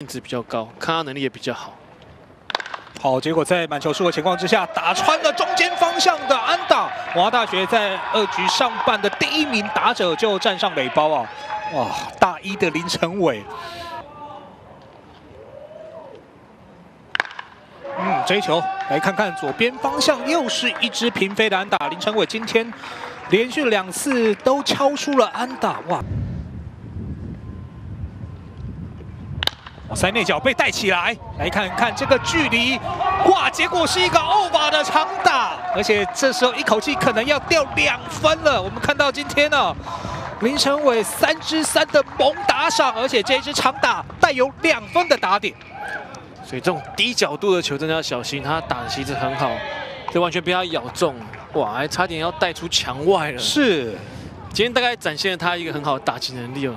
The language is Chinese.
性质比较高，抗压能力也比较好。好，结果在满球数的情况之下，打穿了中间方向的安打。文化大学在2局上半的第1名打者就站上垒包啊！哇，大一的林晨伟。这一球来看看左边方向，又是一支平飞的安打。林晨伟今天连续2次都敲出了安打，哇！ 塞内角被带起来，来看看这个距离，哇！结果是一个over的长打，而且这时候一口气可能要掉2分了。我们看到今天呢、林晨伟3支3的猛打赏，而且这一支长打带有2分的打点，所以这种低角度的球真的要小心。他打的其实很好，这完全被他咬中，哇！还差点要带出墙外了。是，今天大概展现了他一个很好的打击能力了。